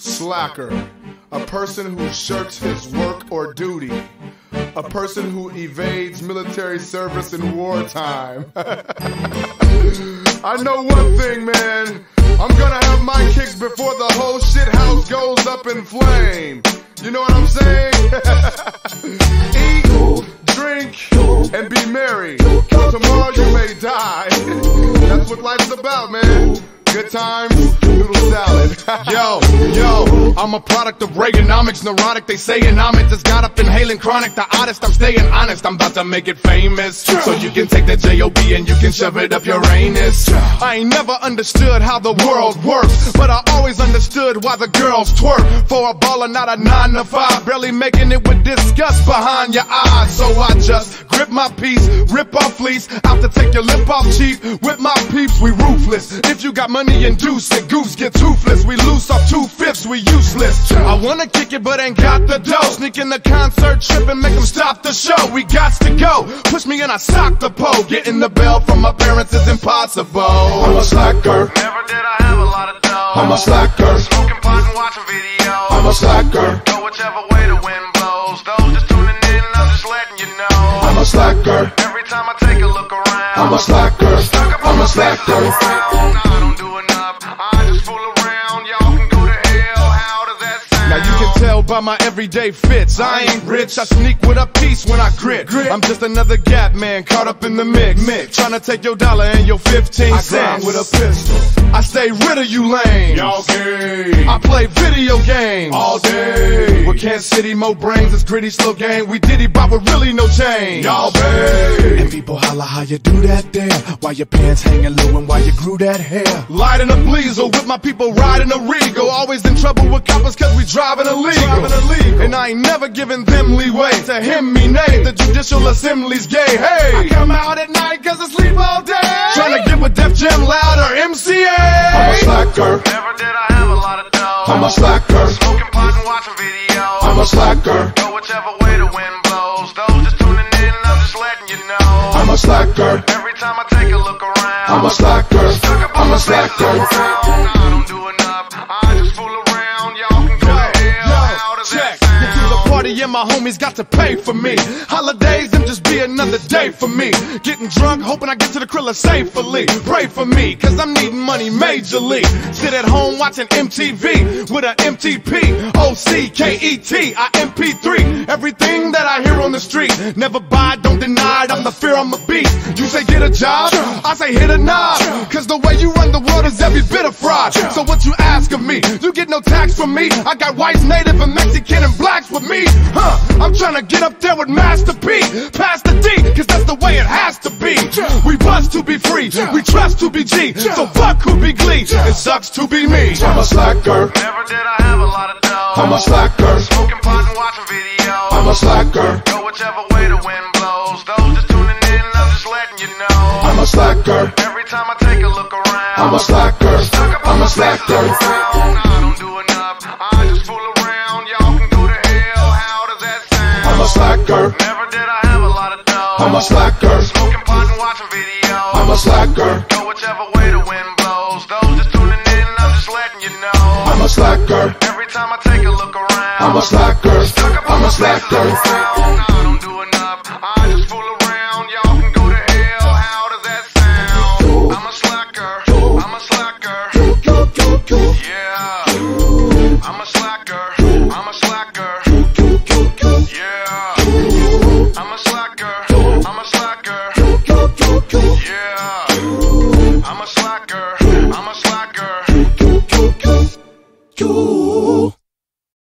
slacker, a person who shirks his work or duty, a person who evades military service in wartime. I know one thing, man. I'm gonna have my kicks before the whole shit house goes up in flame. You know what I'm saying? Eat, drink, and be merry. Tomorrow you may die. That's what life's about, man. Good times, noodle salad. Yo, I'm a product of Reaganomics, neurotic. They sayin' I'm it, just got up inhaling chronic. The oddest, I'm staying honest. I'm about to make it famous, so you can take that J-O-B and you can shove it up your anus. I ain't never understood how the world works, but I always understood why the girls twerk. For a baller, not a 9-to-5, barely making it with disgust behind your eyes. So I just grip my piece, rip off fleece, out to take your lip off cheap. With my peeps, we ruthless. If you got money, induce it, goose get toothless. We loose off 2/5, we useless. I wanna kick it but ain't got the dough. Sneak in the concert trip and make them stop the show. We gots to go, push me and I sock the pole. Getting the bell from my parents is impossible. I'm a slacker, never did I have a lot of dough. I'm a slacker, smoking pot and watching videos. I'm a slacker, go whichever way the wind blows. Those just tuning in, I'm just letting you know. I'm a slacker, every time I take a look around. I'm a slacker, stuck up on the places around. I don't do by my everyday fits. I ain't rich, I sneak with a piece when I grit. I'm just another gap man caught up in the mix. Trying to take your dollar and your 15 cents. I grind with a pistol, I stay rid of you lames. Y'all gay, I play video games all day. With Kansas City, more brains, it's gritty, slow game. We diddy bop with really no change. Y'all gay, and people holla how you do that there. Why your pants hanging low and why you grew that hair. Lighting a bleezer with my people riding a Regal. Always in trouble with coppers cause we driving illegal. And I ain't never giving them leeway to him me nay. The judicial assembly's gay. Hey, I come out at night cause I sleep all day. Tryna get with Def Jam, Loud, or MCA. I'm a slacker, never did I have a lot of dough. I'm a slacker, smoking pot and watching videos. I'm a slacker, go whichever way the wind blows. Those just tuning in, I'm just letting you know. I'm a slacker, every time I take a look around. I'm a slacker, stuck up on the places around. I don't do enough, I just fool around. And my homies got to pay for me. Holidays, them just be another day for me. Getting drunk, hoping I get to the Krilla safely. Pray for me, cause I'm needing money majorly. Sit at home watching MTV with an MTP, O-C-K-E-T, I MP3. Everything that I hear on the street, never buy, don't deny it, I'm the fear, I'm a beast. You say get a job, I say hit a knob, cause the way you run the world is every bit of fraud. So what you ask of me, you get no tax from me. I got whites, native, and Mexican, and blacks with me. I'm tryna get up there with Master P, pass the D, cause that's the way it has to be. We bust to be free, we trust to be G, so fuck who be glee, it sucks to be me. I'm a slacker, never did I have a lot of dough. I'm a slacker, smoking pot and watching videos. I'm a slacker, go whichever way the wind blows. Those just tuning in, I'm just letting you know. I'm a slacker, every time I take a look around. I'm a slacker, stuck up on the places around. I don't do enough, I just fool around. I'm a slacker, never did I have a lot of dough. I'm a slacker, smoking pot and watching videos. I'm a slacker, go whichever way the wind blows. Those just tuning in, I'm just letting you know. I'm a slacker, every time I take a look around. I'm a slacker, stuck up on the places around. I don't do enough, I just fool around. Y'all can go to hell, how does that sound? I'm a slacker, I'm a slacker. Yeah, I'm a slacker, I'm a slacker.